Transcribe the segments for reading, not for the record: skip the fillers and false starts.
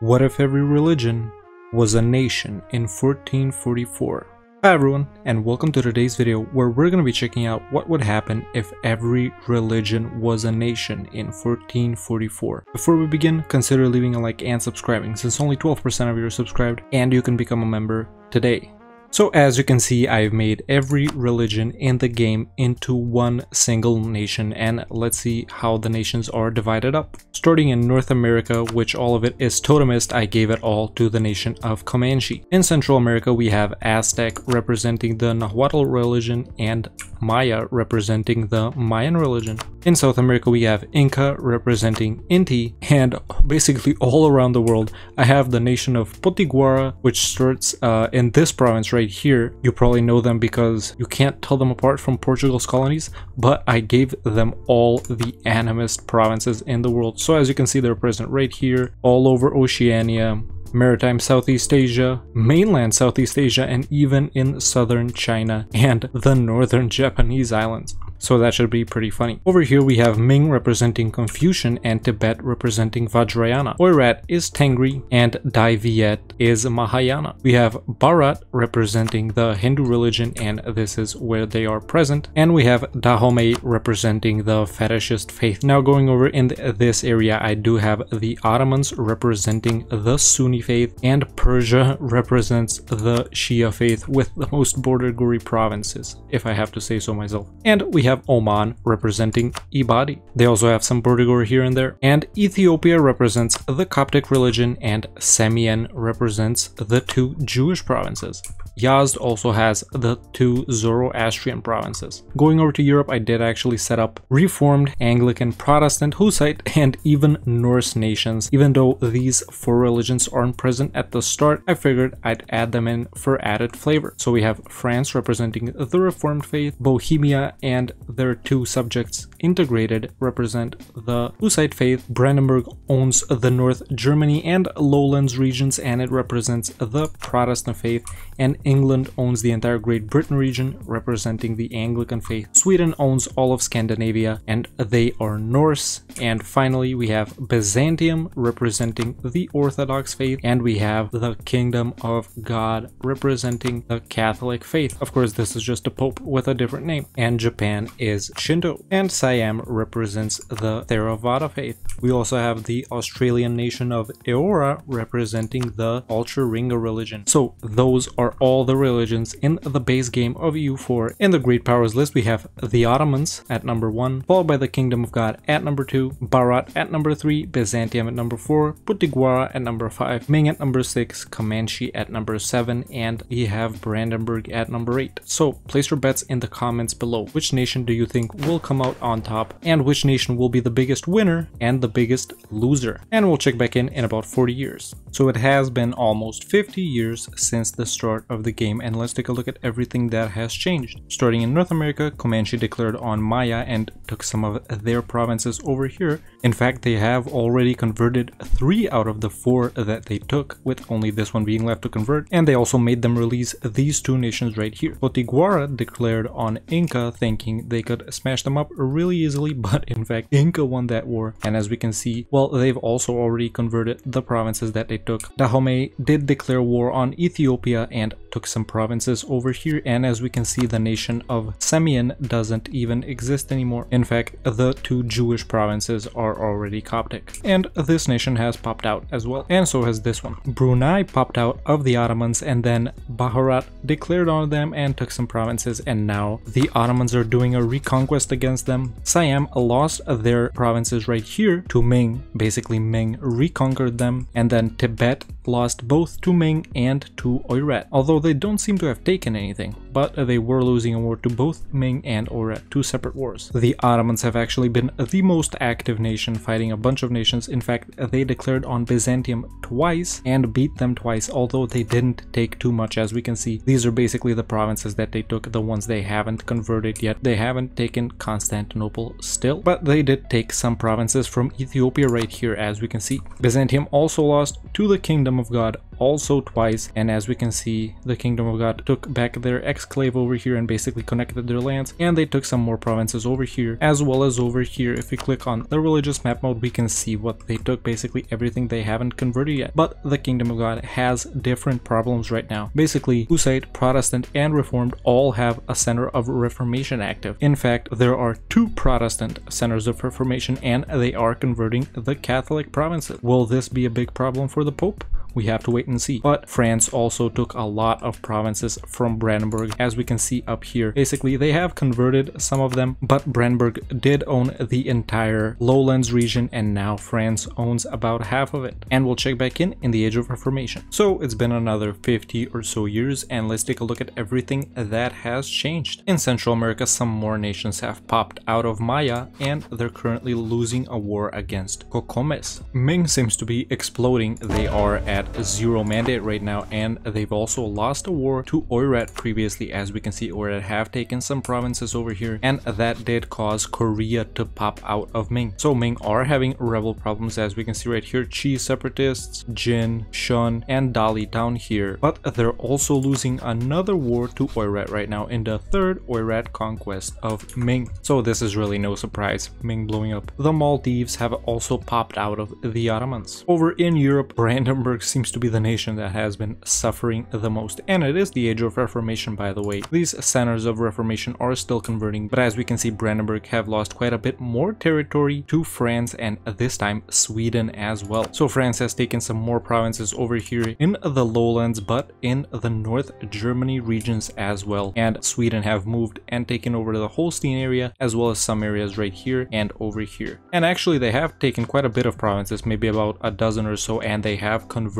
What if every religion was a nation in 1444? Hi everyone, and welcome to today's video where we're going to be checking out what would happen if every religion was a nation in 1444. Before we begin, consider leaving a like and subscribing since only 12% of you are subscribed and you can become a member today. So as you can see, I've made every religion in the game into one single nation, and let's see how the nations are divided up. Starting in North America, which all of it is totemist, I gave it all to the nation of Comanche. In Central America, we have Aztec representing the Nahuatl religion and Maya representing the Mayan religion. In South America, we have Inca representing Inti, and basically all around the world, I have the nation of Potiguara, which starts in this province right here. You probably know them because you can't tell them apart from Portugal's colonies, but I gave them all the animist provinces in the world. So as you can see, they're present right here, all over Oceania, Maritime Southeast Asia, mainland Southeast Asia, and even in southern China and the northern Japanese islands. So that should be pretty funny. Over here we have Ming representing Confucian and Tibet representing Vajrayana. Oirat is Tengri and Dai Viet is Mahayana. We have Bharat representing the Hindu religion, and this is where they are present. And we have Dahomey representing the fetishist faith. Now going over in this area, I do have the Ottomans representing the Sunni faith, and Persia represents the Shia faith with the most border-gory provinces, if I have to say so myself. And we have Oman representing Ibadi. They also have some border-gory here and there. And Ethiopia represents the Coptic religion, and Semien represents the two Jewish provinces. Yazd also has the two Zoroastrian provinces. Going over to Europe, I did actually set up Reformed, Anglican, Protestant, Hussite, and even Norse nations. Even though these four religions aren't present at the start, I figured I'd add them in for added flavor. So we have France representing the Reformed faith, Bohemia and their two subjects integrated represent the Hussite faith, Brandenburg owns the North Germany and Lowlands regions, and it represents the Protestant faith, and England owns the entire Great Britain region, representing the Anglican faith. Sweden owns all of Scandinavia, and they are Norse. And finally, we have Byzantium, representing the Orthodox faith, and we have the Kingdom of God, representing the Catholic faith. Of course, this is just a pope with a different name. And Japan is Shinto, and Siam represents the Theravada faith. We also have the Australian nation of Eora, representing the Altaringa religion. So those are all the religions in the base game of EU4. In the Great Powers list, we have the Ottomans at number 1, followed by the Kingdom of God at number 2, Bharat at number 3, Byzantium at number 4, Potiguara at number 5, Ming at number 6, Comanche at number 7, and we have Brandenburg at number 8. So place your bets in the comments below. Which nation do you think will come out on top, and which nation will be the biggest winner and the biggest loser? And we'll check back in about 40 years. So it has been almost 50 years since the start of the game, and let's take a look at everything that has changed. Starting in North America, Comanche declared on Maya and took some of their provinces over here. In fact, they have already converted 3 out of the 4 that they took, with only this one being left to convert, and they also made them release these two nations right here. Potiguara declared on Inca, thinking they could smash them up really easily, but in fact Inca won that war, and as we can see, well, they've also already converted the provinces that they took. Dahomey did declare war on Ethiopia and took some provinces over here, and as we can see, the nation of Semien doesn't even exist anymore. In fact, the two Jewish provinces are already Coptic, and this nation has popped out as well, and so has this one. Brunei popped out of the Ottomans, and then Bharat declared on them and took some provinces, and now the Ottomans are doing a reconquest against them. Siam lost their provinces right here to Ming. Basically, Ming reconquered them, and then Tibet lost both to Ming and to Oirat, although they don't seem to have taken anything, but they were losing a war to both Ming and Oirat, two separate wars. The Ottomans have actually been the most active nation, fighting a bunch of nations. In fact, they declared on Byzantium twice and beat them twice, although they didn't take too much. As we can see, these are basically the provinces that they took, the ones they haven't converted yet. They haven't taken Constantinople still, but they did take some provinces from Ethiopia right here, as we can see. Byzantium also lost to the Kingdom of God also twice, and as we can see, the Kingdom of God took back their exclave over here and basically connected their lands, and they took some more provinces over here as well as over here. If we click on the religious map mode, we can see what they took, basically everything they haven't converted yet. But the Kingdom of God has different problems right now. Basically, Hussite, Protestant, and Reformed all have a center of reformation active. In fact, there are two Protestant centers of reformation, and they are converting the Catholic provinces. Will this be a big problem for the Pope? We have to wait and see. But France also took a lot of provinces from Brandenburg, as we can see up here. Basically, they have converted some of them, but Brandenburg did own the entire lowlands region, and now France owns about half of it. And we'll check back in the Age of Reformation. So it's been another 50 or so years, and let's take a look at everything that has changed. In Central America, some more nations have popped out of Maya, and they're currently losing a war against Cocomes. Ming seems to be exploding. They are at zero mandate right now, and they've also lost a war to Oirat previously. As we can see, Oirat have taken some provinces over here, and that did cause Korea to pop out of Ming. So Ming are having rebel problems, as we can see right here. Qi separatists, Jin, Shun, and Dali down here, but they're also losing another war to Oirat right now in the third Oirat conquest of Ming. So this is really no surprise, Ming blowing up. The Maldives have also popped out of the Ottomans. Over in Europe, Brandenburg seems to be the nation that has been suffering the most, and it is the Age of Reformation, by the way. These centers of reformation are still converting, but as we can see, Brandenburg have lost quite a bit more territory to France, and this time Sweden as well. So France has taken some more provinces over here in the lowlands, but in the North Germany regions as well, and Sweden have moved and taken over the Holstein area as well as some areas right here and over here. And actually, they have taken quite a bit of provinces, maybe about a dozen or so, and they have converted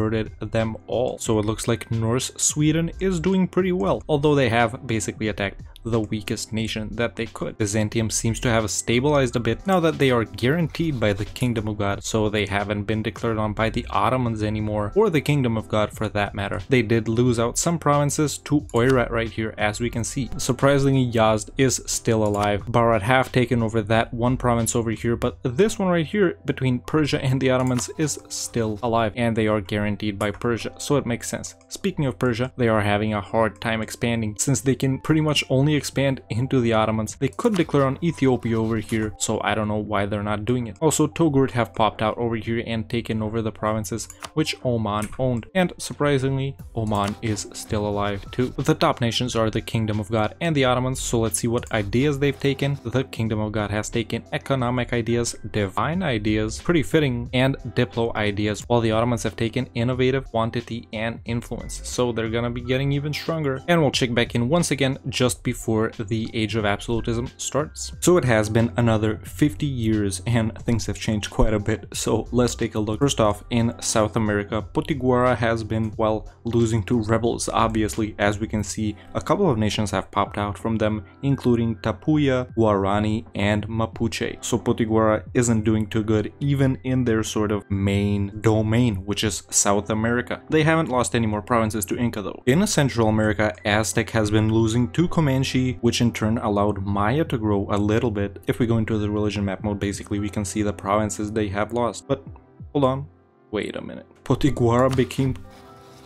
them all. So it looks like Norse Sweden is doing pretty well, although they have basically attacked the weakest nation that they could. Byzantium seems to have stabilized a bit now that they are guaranteed by the Kingdom of God, so they haven't been declared on by the Ottomans anymore, or the Kingdom of God for that matter. They did lose out some provinces to Oirat right here, as we can see. Surprisingly, Yazd is still alive. Bharat have taken over that one province over here, but this one right here between Persia and the Ottomans is still alive, and they are guaranteed by Persia, so it makes sense. Speaking of Persia, they are having a hard time expanding since they can pretty much only expand into the Ottomans. They could declare on Ethiopia over here, so I don't know why they're not doing it. Also, Touggourt have popped out over here and taken over the provinces which Oman owned, and surprisingly, Oman is still alive too. The top nations are the Kingdom of God and the Ottomans, so let's see what ideas they've taken. The Kingdom of God has taken economic ideas, divine ideas, pretty fitting, and diplo ideas, while the Ottomans have taken innovative, quantity, and influence. So they're gonna be getting even stronger, and we'll check back in once again just before the Age of Absolutism starts. So it has been another 50 years and things have changed quite a bit, so let's take a look. First off, in South America, Potiguara has been, well, losing to rebels, obviously. As we can see, a couple of nations have popped out from them, including Tapuya, Guarani, and Mapuche. So Potiguara isn't doing too good even in their sort of main domain, which is South America. They haven't lost any more provinces to Inca though. In Central America, Aztec has been losing to Comanche, which in turn allowed Maya to grow a little bit. If we go into the religion map mode, basically we can see the provinces they have lost. But hold on, wait a minute. Potiguara became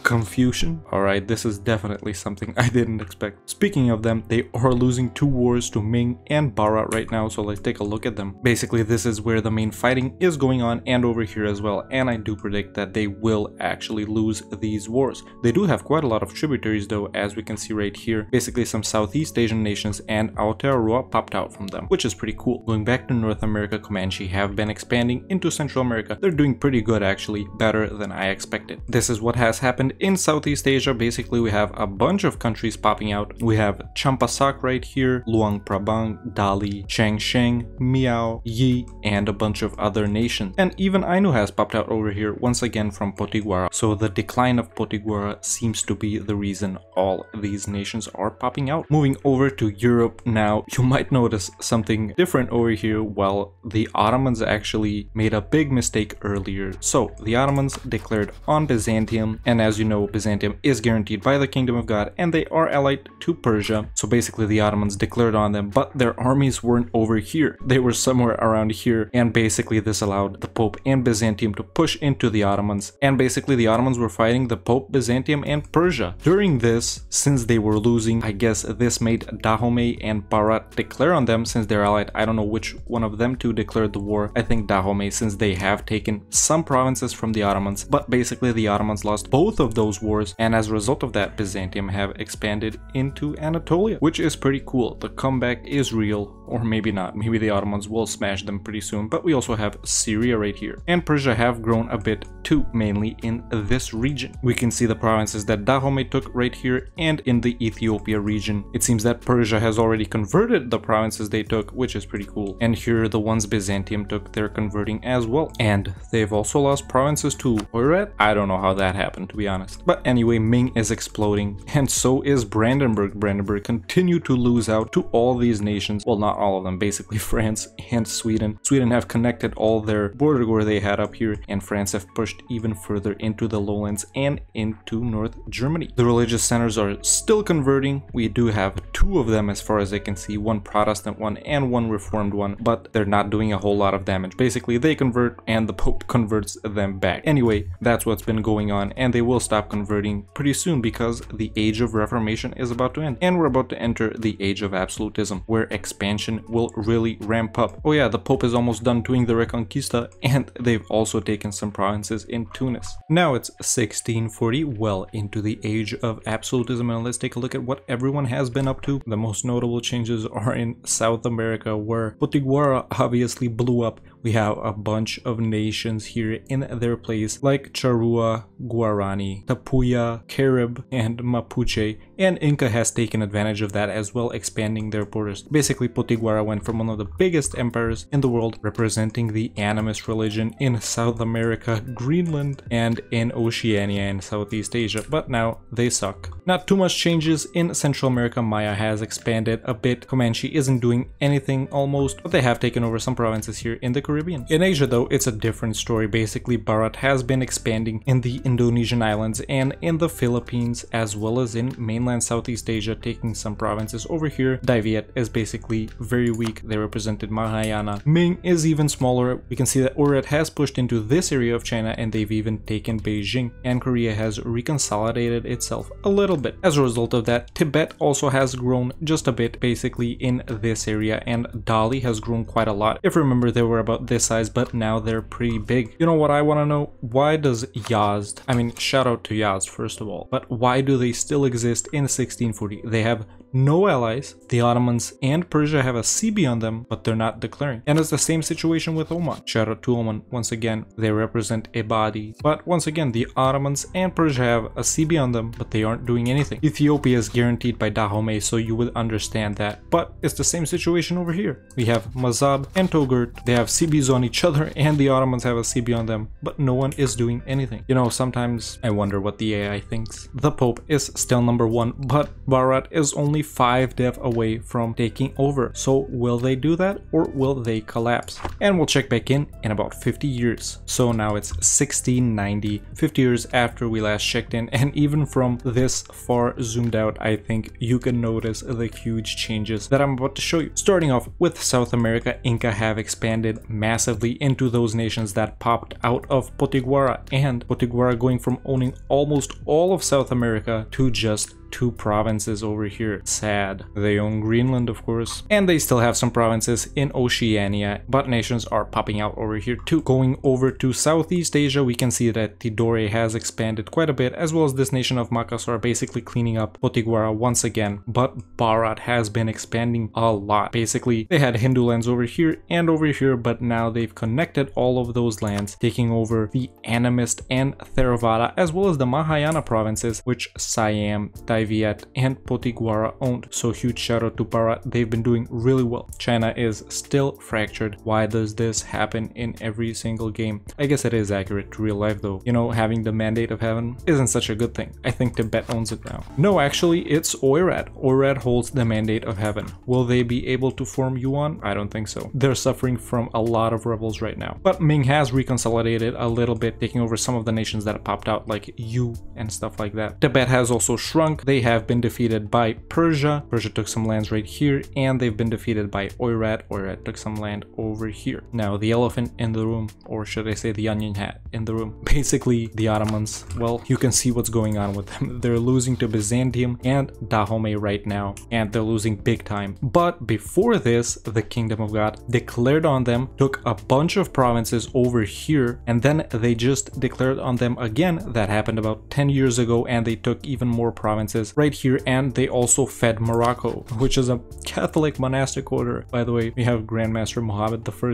Confucian? Alright, this is definitely something I didn't expect. Speaking of them, they are losing two wars to Ming and Bharat right now, so let's take a look at them. Basically, this is where the main fighting is going on, and over here as well, and I do predict that they will actually lose these wars. They do have quite a lot of tributaries though, as we can see right here. Basically, some Southeast Asian nations and Aotearoa popped out from them, which is pretty cool. Going back to North America, Comanche have been expanding into Central America. They're doing pretty good actually, better than I expected. This is what has happened in Southeast Asia. Basically, we have a bunch of countries popping out. We have Champasak right here, Luang Prabang, Dali, Changsheng, Miao, Yi, and a bunch of other nations. And even Ainu has popped out over here, once again from Potiguara. So the decline of Potiguara seems to be the reason all these nations are popping out. Moving over to Europe now, you might notice something different over here. Well, the Ottomans actually made a big mistake earlier. So the Ottomans declared on Byzantium, and as you you know, Byzantium is guaranteed by the Kingdom of God, and they are allied to Persia. So basically the Ottomans declared on them, but their armies weren't over here. They were somewhere around here, and basically this allowed the Pope and Byzantium to push into the Ottomans, and basically the Ottomans were fighting the Pope, Byzantium, and Persia. During this, since they were losing, I guess this made Dahomey and Bharat declare on them. Since they're allied, I don't know which one of them two declared the war. I think Dahomey, since they have taken some provinces from the Ottomans, but basically the Ottomans lost both of those wars, and as a result of that, Byzantium have expanded into Anatolia, which is pretty cool. The comeback is real, or maybe not. Maybe the Ottomans will smash them pretty soon, but we also have Syria right here. And Persia have grown a bit too, mainly in this region. We can see the provinces that Dahomey took right here, and in the Ethiopia region. It seems that Persia has already converted the provinces they took, which is pretty cool. And here are the ones Byzantium took, they're converting as well. And they've also lost provinces to Oirat. I don't know how that happened, to be honest. But anyway, Ming is exploding, and so is Brandenburg. Brandenburg continue to lose out to all these nations. Well, not all of them, basically France and Sweden. Sweden have connected all their border where they had up here, and France have pushed even further into the lowlands and into North Germany. The religious centers are still converting. We do have two of them as far as I can see, one Protestant one and one Reformed one, but they're not doing a whole lot of damage. Basically they convert and the Pope converts them back. Anyway, that's what's been going on, and they will stop converting pretty soon because the Age of Reformation is about to end, and we're about to enter the Age of Absolutism, where expansion will really ramp up. Oh yeah, the Pope is almost done doing the Reconquista, and they've also taken some provinces in Tunis. Now it's 1640, well into the Age of Absolutism, and let's take a look at what everyone has been up to. The most notable changes are in South America, where Potiguara obviously blew up. We have a bunch of nations here in their place, like Charrua, Guarani, Tapuya, Carib, and Mapuche, and Inca has taken advantage of that as well, expanding their borders. Basically, Potiguara went from one of the biggest empires in the world, representing the animist religion in South America, Greenland, and in Oceania and Southeast Asia, but now they suck. Not too much changes in Central America. Maya has expanded a bit. Comanche isn't doing anything almost, but they have taken over some provinces here in the Caribbean. In Asia though, it's a different story. Basically, Bharat has been expanding in the Indonesian islands and in the Philippines, as well as in mainland Southeast Asia, taking some provinces over here. Dai Viet is basically very weak. They represented Mahayana. Ming is even smaller. We can see that Oirat has pushed into this area of China, and they've even taken Beijing, and Korea has reconsolidated itself a little bit. As a result of that, Tibet also has grown just a bit, basically in this area, and Dali has grown quite a lot. If you remember, they were about this size, but now they're pretty big. You know what I want to know? Why does Yazd, I mean, shout out to Yazd first of all, but why do they still exist in 1640? They have no allies. The Ottomans and Persia have a CB on them, but they're not declaring. And it's the same situation with Oman. Shout out to Oman. Once again, they represent Ebadi. But once again, the Ottomans and Persia have a CB on them, but they aren't doing anything. Ethiopia is guaranteed by Dahomey, so you would understand that. But it's the same situation over here. We have Mazab and Touggourt. They have CBs on each other, and the Ottomans have a CB on them, but no one is doing anything. You know, sometimes I wonder what the AI thinks. The Pope is still number one, but Bharat is only 5 dev away from taking over. So will they do that, or will they collapse? And we'll check back in about 50 years. So now it's 1690, 50 years after we last checked in, and even from this far zoomed out, I think you can notice the huge changes that I'm about to show you. Starting off with South America, Inca have expanded massively into those nations that popped out of Potiguara, and Potiguara going from owning almost all of South America to just two provinces over here. Sad. They own Greenland, of course, and they still have some provinces in Oceania, but nations are popping out over here too. Going over to Southeast Asia, we can see that Tidore has expanded quite a bit, as well as this nation of Macas are basically cleaning up Potiguara once again, but Bharat has been expanding a lot. Basically, they had Hindu lands over here and over here, but now they've connected all of those lands, taking over the Animist and Theravada, as well as the Mahayana provinces, which Siam, Tibet, Dai Viet and Potiguara owned, so huge shout out to Bharat, they've been doing really well. China is still fractured. Why does this happen in every single game? I guess it is accurate to real life though. You know, having the mandate of heaven isn't such a good thing. I think Tibet owns it now. No, actually it's Oirat. Oirat holds the mandate of heaven. Will they be able to form Yuan? I don't think so. They're suffering from a lot of rebels right now. But Ming has reconsolidated a little bit, taking over some of the nations that popped out like Yu and stuff like that. Tibet has also shrunk. They have been defeated by Persia. Persia took some lands right here, and they've been defeated by Oirat. Oirat took some land over here. Now the elephant in the room, or should I say the onion hat in the room, basically the Ottomans. Well, you can see what's going on with them. They're losing to Byzantium and Dahomey right now, and they're losing big time. But before this, the Kingdom of God declared on them, took a bunch of provinces over here, and then they just declared on them again. That happened about 10 years ago, and they took even more provinces right here, and they also fed Morocco, which is a Catholic monastic order. By the way, we have Grandmaster Mohammed I,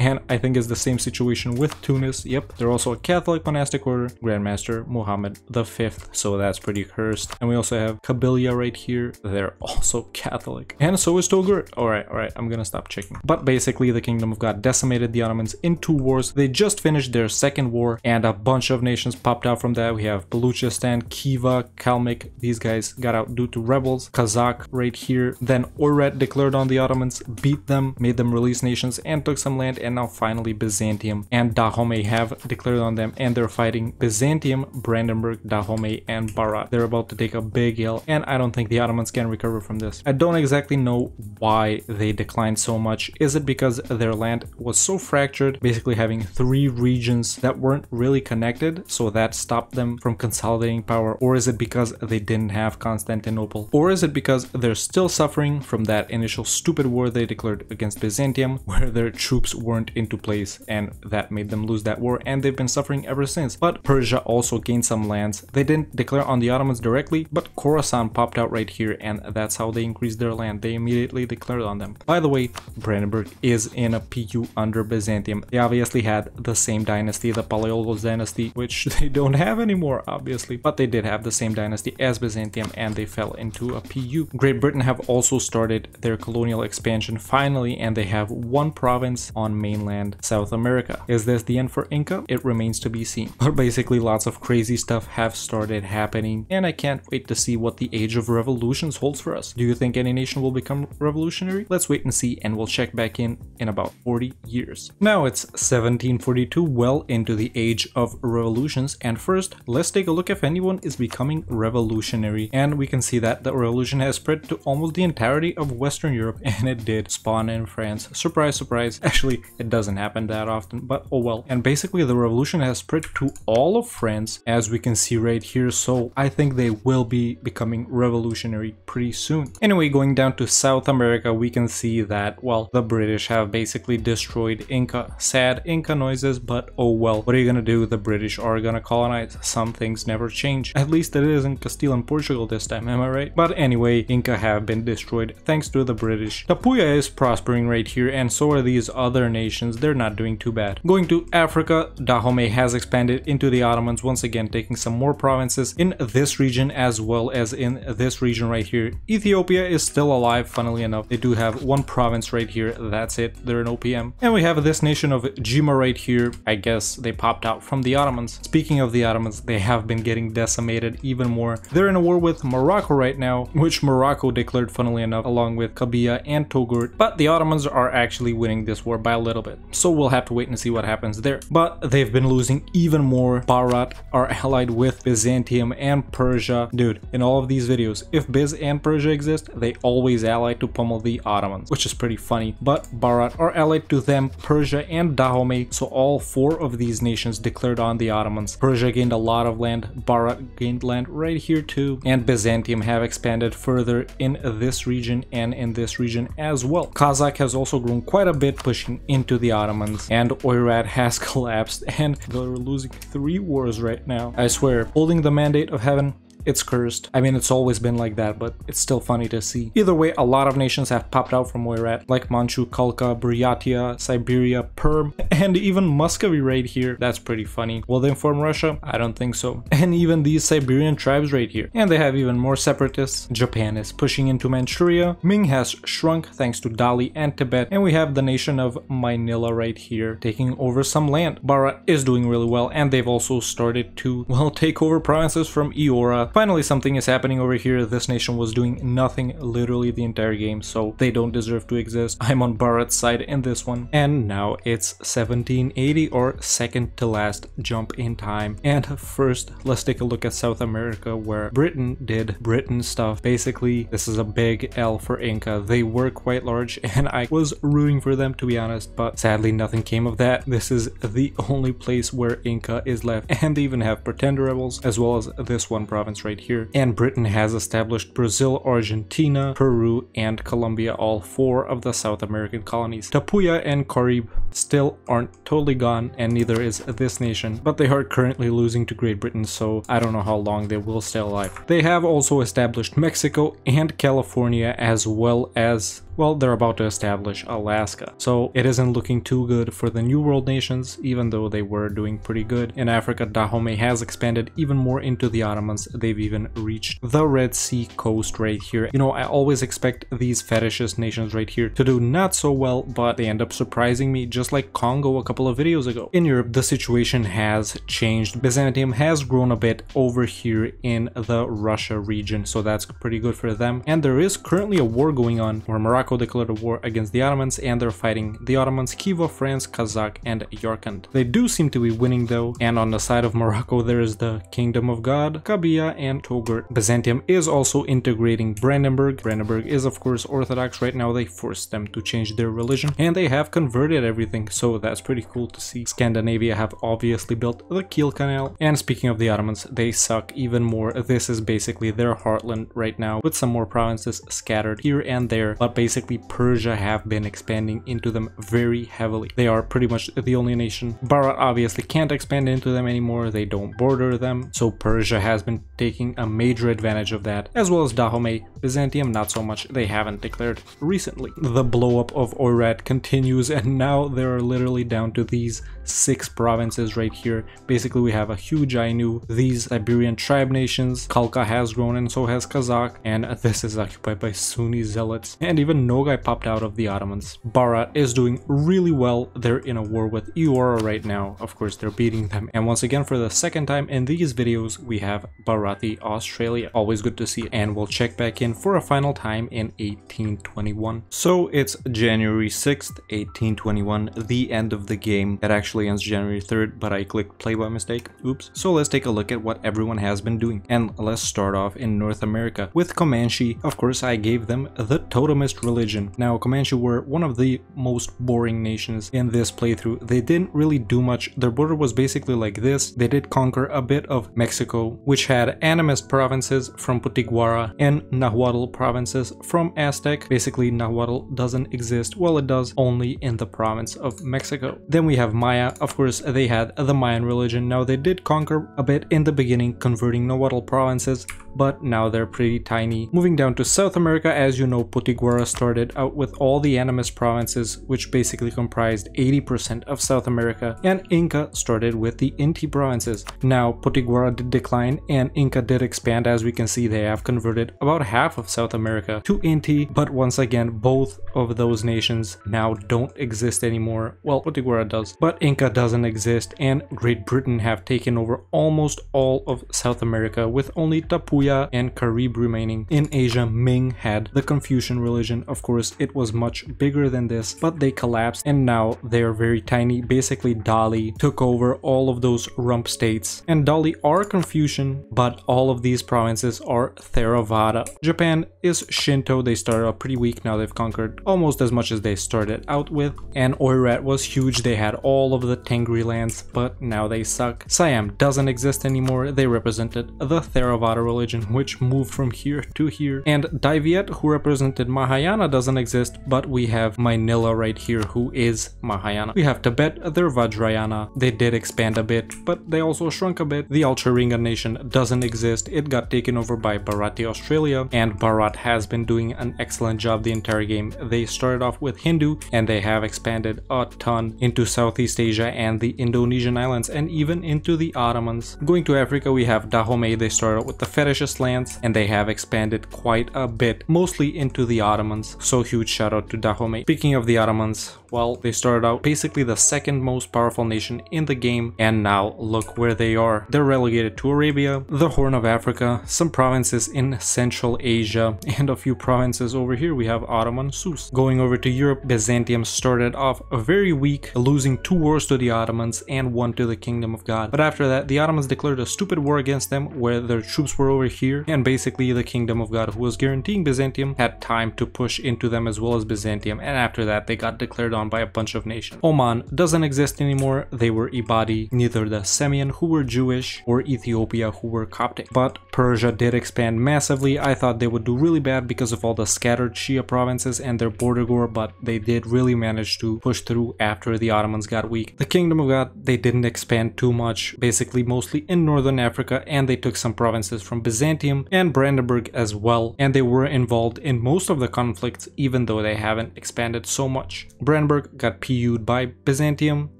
and I think it's the same situation with Tunis. Yep, they're also a Catholic monastic order, Grandmaster Mohammed V, so that's pretty cursed. And we also have Kabylia right here. They're also Catholic, and so is Touggourt. All right, I'm gonna stop checking. But basically, the Kingdom of God decimated the Ottomans in 2 wars. They just finished their 2nd war, and a bunch of nations popped out from that. We have Baluchistan, Kiva, Kalmyk. These guys got out due to rebels. Kazakh right here. Then Oirat declared on the Ottomans, beat them, made them release nations, and took some land. And now finally Byzantium and Dahomey have declared on them, and they're fighting Byzantium, Brandenburg, Dahomey, and Bharat. They're about to take a big L, and I don't think the Ottomans can recover from this. I don't exactly know why they declined so much. Is it because their land was so fractured, basically having 3 regions that weren't really connected, so that stopped them from consolidating power? Or is it because they didn't have Constantinople? Or is it because they're still suffering from that initial stupid war they declared against Byzantium, where their troops weren't into place, and that made them lose that war, and they've been suffering ever since? But Persia also gained some lands. They didn't declare on the Ottomans directly, but Khorasan popped out right here, and that's how they increased their land. They immediately declared on them. By the way, Brandenburg is in a PU under Byzantium. They obviously had the same dynasty, the Palaiologos dynasty, which they don't have anymore, obviously, but they did have the same dynasty as Byzantium, and they fell into a PU. Great Britain have also started their colonial expansion finally, and they have 1 province on mainland South America. Is this the end for Inca? It remains to be seen. But basically, lots of crazy stuff have started happening, and I can't wait to see what the age of revolutions holds for us. Do you think any nation will become revolutionary? Let's wait and see, and we'll check back in about 40 years. Now it's 1742, well into the age of revolutions, and first let's take a look if anyone is becoming revolutionary. And we can see that the revolution has spread to almost the entirety of Western Europe, and it did spawn in France. Surprise, surprise. Actually, it doesn't happen that often, but oh well. And basically the revolution has spread to all of France, as we can see right here, so I think they will be becoming revolutionary pretty soon. Anyway, going down to South America, we can see that, well, the British have basically destroyed Inca. Sad Inca noises, but oh well. What are you gonna do? The British are gonna colonize. Some things never change. At least it is in Castile and Portugal this time, am I right? But anyway, Inca have been destroyed thanks to the British. Tapuya is prospering right here, and so are these other nations. They're not doing too bad. Going to Africa, Dahomey has expanded into the Ottomans once again, taking some more provinces in this region as well as in this region right here. Ethiopia is still alive, funnily enough. They do have 1 province right here. That's it. They're an OPM. And we have this nation of Jima right here. I guess they popped out from the Ottomans. Speaking of the Ottomans, they have been getting decimated even more. They're in a war with Morocco right now, which Morocco declared, funnily enough, along with Kabia and Touggourt. But the Ottomans are actually winning this war by a little bit, so we'll have to wait and see what happens there. But they've been losing even more. Bharat are allied with Byzantium and Persia. Dude, in all of these videos, if Biz and Persia exist, they always ally to pummel the Ottomans, which is pretty funny. But Bharat are allied to them, Persia and Dahomey, so all 4 of these nations declared on the Ottomans. Persia gained a lot of land, Bharat gained land right here too, and Byzantium have expanded further in this region and in this region as well. Kazakh has also grown quite a bit, pushing into the Ottomans, and Oirat has collapsed, and they're losing 3 wars right now. I swear, holding the mandate of heaven it's cursed. I mean, it's always been like that, but it's still funny to see. Either way, a lot of nations have popped out from Oirat, like Manchu, Khalkha, Buryatia, Siberia, Perm, and even Muscovy right here. That's pretty funny. Will they inform Russia? I don't think so. And even these Siberian tribes right here. And they have even more separatists. Japan is pushing into Manchuria. Ming has shrunk thanks to Dali and Tibet. And we have the nation of Manila right here taking over some land. Bharat is doing really well, and they've also started to, well, take over provinces from Eora. Finally, something is happening over here. This nation was doing nothing literally the entire game, so they don't deserve to exist. I'm on Bharat's side in this one. And now it's 1780, or second to last jump in time. And first, let's take a look at South America, where Britain did Britain stuff. Basically, this is a big L for Inca. They were quite large, and I was rooting for them, to be honest, but sadly nothing came of that. This is the only place where Inca is left, and they even have pretend rebels, as well as this one province right here. And Britain has established Brazil, Argentina, Peru, and Colombia, all four of the South American colonies. Tapuya and Carib still aren't totally gone, and neither is this nation, but they are currently losing to Great Britain, so I don't know how long they will stay alive. They have also established Mexico and California, as well as, well, they're about to establish Alaska. So it isn't looking too good for the New World nations, even though they were doing pretty good. In Africa, Dahomey has expanded even more into the Ottomans. They've even reached the Red Sea coast right here. You know, I always expect these fetishist nations right here to do not so well, but they end up surprising me, just like Congo a couple of videos ago. In Europe, the situation has changed. Byzantium has grown a bit over here in the Russia region, so that's pretty good for them. And there is currently a war going on where Morocco declared a war against the Ottomans, and they're fighting the Ottomans, Kiva, France, Kazakh, and Yarkand. They do seem to be winning though, and on the side of Morocco there is the Kingdom of God, Kabia, and Touggourt. Byzantium is also integrating Brandenburg. Brandenburg is of course Orthodox right now. They forced them to change their religion, and they have converted everything, so that's pretty cool to see. Scandinavia have obviously built the Kiel Canal, and speaking of the Ottomans, they suck even more. This is basically their heartland right now, with some more provinces scattered here and there, but basically Persia have been expanding into them very heavily. They are pretty much the only nation. Bharat obviously can't expand into them anymore. They don't border them. So Persia has been taking a major advantage of that, as well as Dahomey. Byzantium, not so much. They haven't declared recently. The blow up of Oirat continues, and now they're literally down to these 6 provinces right here. Basically, we have a huge Ainu, these Siberian tribe nations. Khalkha has grown, and so has Kazakh, and this is occupied by Sunni zealots, and even Nogai popped out of the Ottomans. Bharat is doing really well. They're in a war with Eora right now. Of course, they're beating them. And once again, for the second time in these videos, we have Bharati Australia. Always good to see. And we'll check back in for a final time in 1821. So it's January 6th, 1821, the end of the game. It actually ends January 3rd, but I clicked play by mistake. Oops. So let's take a look at what everyone has been doing. And let's start off in North America with Comanche. Of course, I gave them the totemist religion. Now, Comanche were one of the most boring nations in this playthrough. They didn't really do much. Their border was basically like this. They did conquer a bit of Mexico, which had animist provinces from Potiguara and Nahuatl provinces from Aztec. Basically, Nahuatl doesn't exist. Well, it does only in the province of Mexico. Then we have Maya. Of course, they had the Mayan religion. Now, they did conquer a bit in the beginning, converting Nahuatl provinces, but now they're pretty tiny. Moving down to South America, as you know, Potiguara started out with all the animist provinces, which basically comprised 80% of South America, and Inca started with the Inti provinces. Now, Potiguara did decline and Inca did expand. As we can see, they have converted about half of South America to Inti, but once again, both of those nations now don't exist anymore. Well, Potiguara does, but Inca doesn't exist, and Great Britain have taken over almost all of South America, with only Tapuya and Carib remaining. In Asia, Ming had the Confucian religion. Of course, it was much bigger than this, but they collapsed, and now they are very tiny. Basically, Dali took over all of those rump states, and Dali are Confucian, but all of these provinces are Theravada. Japan is Shinto. They started out pretty weak. Now they've conquered almost as much as they started out with, and Oirat was huge. They had all of the Tengri lands, but now they suck. Siam doesn't exist anymore. They represented the Theravada religion, which moved from here to here, and Dai Viet, who represented Mahayana Mahayana doesn't exist, but we have Mainila right here, who is Mahayana. We have Tibet, they're Vajrayana. They did expand a bit, but they also shrunk a bit. The Altaringa nation doesn't exist. It got taken over by Bharati Australia, and Bharat has been doing an excellent job the entire game. They started off with Hindu, and they have expanded a ton into Southeast Asia and the Indonesian islands, and even into the Ottomans. Going to Africa, we have Dahomey. They started with the fetishist lands, and they have expanded quite a bit, mostly into the Ottomans. So huge shout out to Dahomey. Speaking of the Ottomans, well, they started out basically the second most powerful nation in the game, and now look where they are. They're relegated to Arabia, the Horn of Africa, some provinces in Central Asia, and a few provinces over here. We have Ottoman Sus. Going over to Europe, Byzantium started off very weak, losing 2 wars to the Ottomans and 1 to the Kingdom of God. But after that, the Ottomans declared a stupid war against them where their troops were over here, and basically the Kingdom of God, who was guaranteeing Byzantium, had time to push into them as well as Byzantium, and after that they got declared on by a bunch of nations. Oman doesn't exist anymore. They were Ibadi, neither the Semien, who were Jewish, or Ethiopia, who were Coptic. But Persia did expand massively. I thought they would do really bad because of all the scattered Shia provinces and their border gore, but they did really manage to push through after the Ottomans got weak. The Kingdom of God, they didn't expand too much, basically mostly in northern Africa, and they took some provinces from Byzantium and Brandenburg as well, and they were involved in most of the conflicts even though they haven't expanded so much. Brandenburg got PU'd by Byzantium.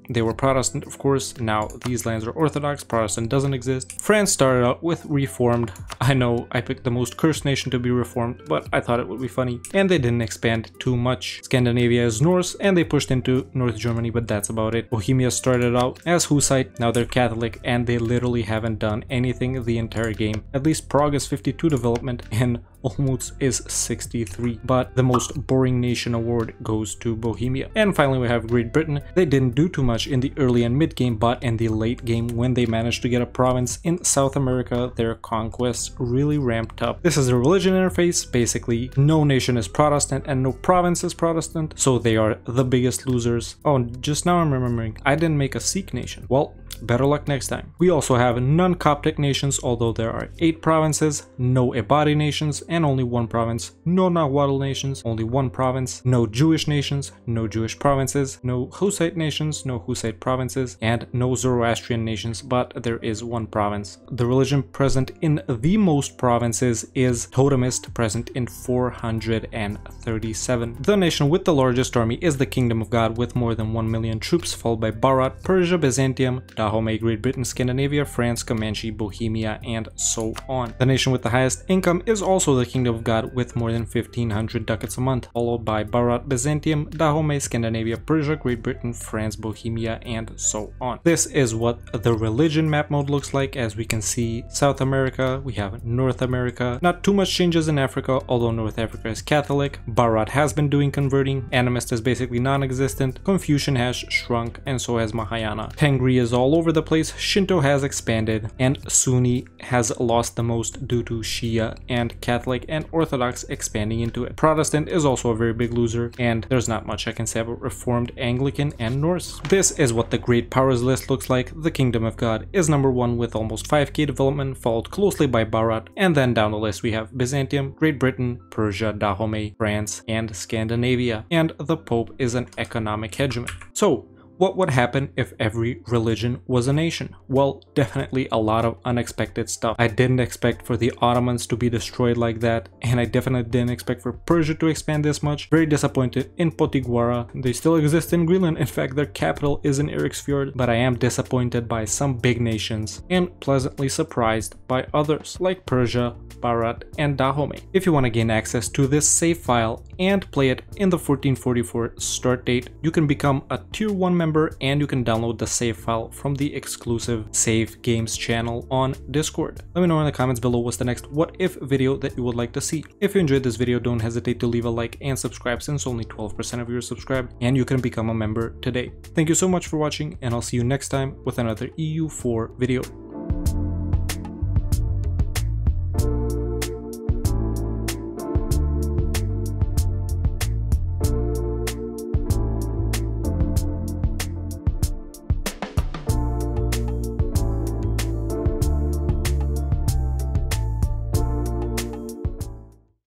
They were Protestant, of course. Now these lands are Orthodox. Protestant doesn't exist. France started out with Reformed. I know I picked the most cursed nation to be Reformed, but I thought it would be funny. And they didn't expand too much. Scandinavia is Norse, and they pushed into North Germany, but that's about it. Bohemia started out as Hussite. Now they're Catholic, and they literally haven't done anything the entire game. At least Prague is 52 development, and Olmutz is 63. But the most boring nation award goes to Bohemia. And finally, we have Great Britain. They didn't do too much in the early and mid game, but in the late game, when they managed to get a province in South America, their conquests really ramped up. This is a religion interface. Basically, no nation is Protestant and no province is Protestant, so they are the biggest losers. Oh, just now I'm remembering, I didn't make a Sikh nation. Well, better luck next time. We also have non-Coptic nations, although there are 8 provinces, no Ibadi nations, and only 1 province, no Nahuatl nations, only 1 province, no Jewish nations, no Jewish provinces, no Hussite nations, no Hussite provinces, and no Zoroastrian nations, but there is 1 province. The religion present in the most provinces is Totemist, present in 437. The nation with the largest army is the Kingdom of God with more than 1 million troops, followed by Bharat, Persia, Byzantium, Dahomey, Great Britain, Scandinavia, France, Comanche, Bohemia, and so on. The nation with the highest income is also the Kingdom of God with more than 1500 ducats a month, followed by Bharat, Byzantium, Dahomey, Scandinavia, Persia, Great Britain, France, Bohemia, and so on. This is what the religion map mode looks like. As we can see, South America, we have North America, not too much changes in Africa, although North Africa is Catholic. Bharat has been doing converting, Animist is basically non-existent, Confucian has shrunk, and so has Mahayana. Tengri is all over the place, Shinto has expanded, and Sunni has lost the most due to Shia and Catholic and Orthodox expanding into it. Protestant is also a very big loser, and there's not much I can say about Reformed, Anglican, and Norse. This is what the Great Powers list looks like. The Kingdom of God is number 1 with almost 5k development, followed closely by Bharat, and then down the list we have Byzantium, Great Britain, Persia, Dahomey, France, and Scandinavia. And the Pope is an economic hegemon. So, what would happen if every religion was a nation? Well, definitely a lot of unexpected stuff. I didn't expect for the Ottomans to be destroyed like that, and I definitely didn't expect for Persia to expand this much. Very disappointed in Potiguara. They still exist in Greenland. In fact, their capital is in Eriksfjord, but I am disappointed by some big nations and pleasantly surprised by others like Persia, Bharat, and Dahomey. If you want to gain access to this save file and play it in the 1444 start date, you can become a tier 1 member, and you can download the save file from the exclusive Save Games channel on Discord. Let me know in the comments below what's the next What If video that you would like to see. If you enjoyed this video, don't hesitate to leave a like and subscribe, since only 12% of you are subscribed, and you can become a member today. Thank you so much for watching, and I'll see you next time with another EU4 video.